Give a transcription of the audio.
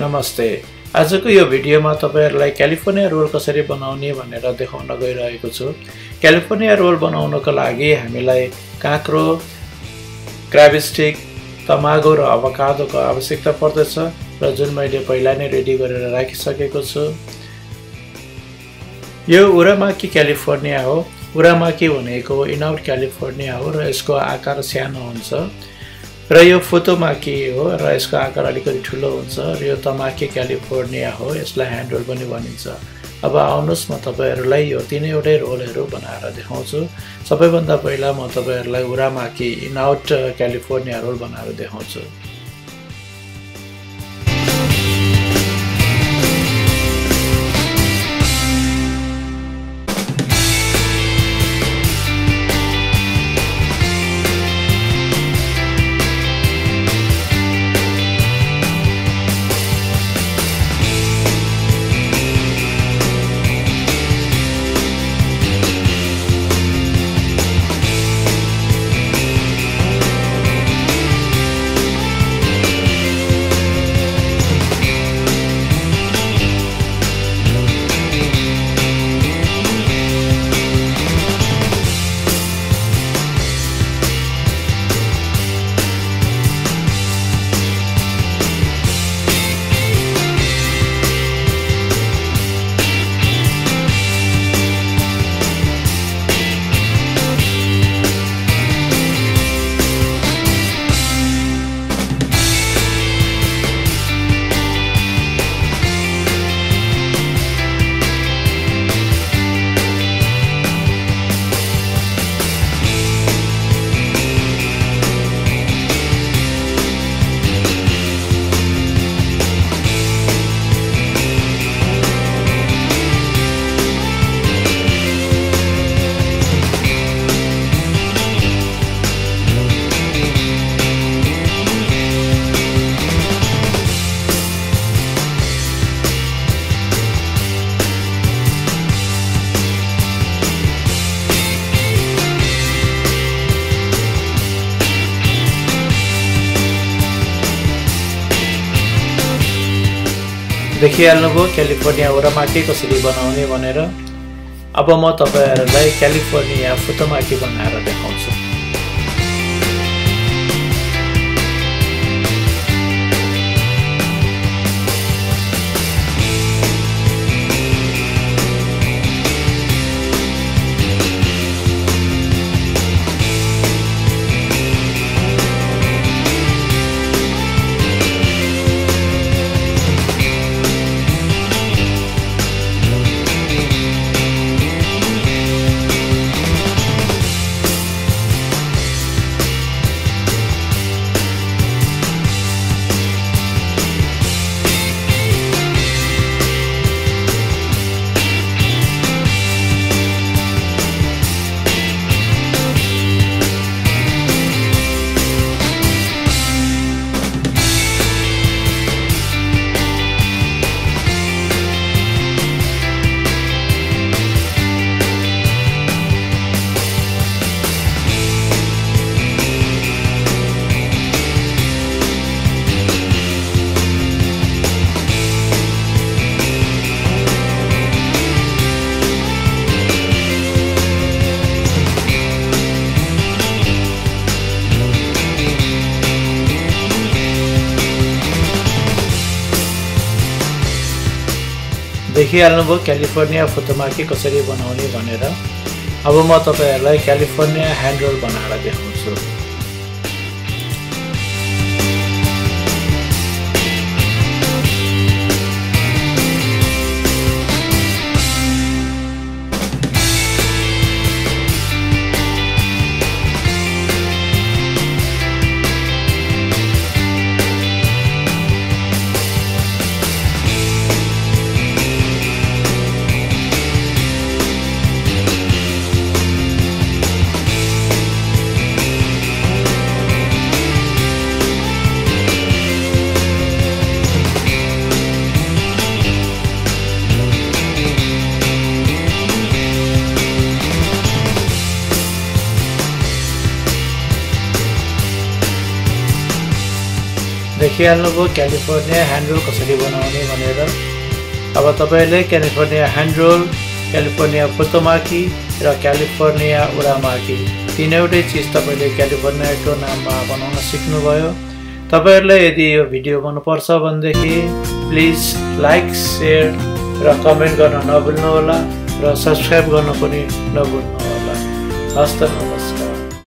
नमस्ते आजको यो भिडियोमा तपाईहरुलाई क्यालिफोर्निया रोल कसरी बनाउने भनेर देखाउन गइरहेको छु। क्यालिफोर्निया रोल बनाउनको लागि हामीलाई काँक्रो, क्र्याब स्टिक, तमागो र अभोकाडोको आवश्यकता पर्दछ र जुन मैले पहिला नै रेडी गरेर राखिसकेको छु। यो उरामाकी क्यालिफोर्निया हो। उरामाकी भनेको इनआउट क्यालिफोर्निया हो र यसको आकार सानो हुन्छ। र यो फुतोमाकी हो र यसको आकार अलिकति ठूलो हुन्छ र यो तमाकी क्यालिफोर्निया हो। यसलाई ह्यान्ड रोल पनि भनिन्छ। अब आउनुस् म तपाईहरुलाई यो तीनैवटै रोलहरु बनाएर देखाउँछु। सबैभन्दा पहिला म तपाईहरुलाई उरामाकी इनआउट क्यालिफोर्निया रोल बनाएर देखाउँछु। देखिहाल्नुभयो क्यालिफोर्निया उरामाकी कसरी बनाउने भनेर। अब म तपाईहरुलाई क्यालिफोर्निया फुतोमाकी बनाएर देखाउँछु। देखिहाल्नुभयो क्यालिफोर्निया फुतोमाकी कसरी बनाउने भनेर। अब म तपाईहरुलाई क्यालिफोर्निया ह्यान्ड रोल बनाएर देखाउँछु। सियालको क्यालिफोर्निया ह्यान्ड रोल कसरी बनाउने भनेर अब तपाईले क्यालिफोर्निया ह्यान्ड रोल क्यालिफोर्निया फुतोमाकी र क्यालिफोर्निया उरामाकी तीनैवटै चीज तपाईले क्यालिफोर्नियाको नाममा बनाउन सिक्नुभयो तपाईहरुले यदि यो भिडियो मन पर्छ भनेदेखि प्लिज लाइक शेयर र कमेन्ट गर्न नभुल्नु होला र सब्स्क्राइब गर्न पनि नभुल्नु होला हस् त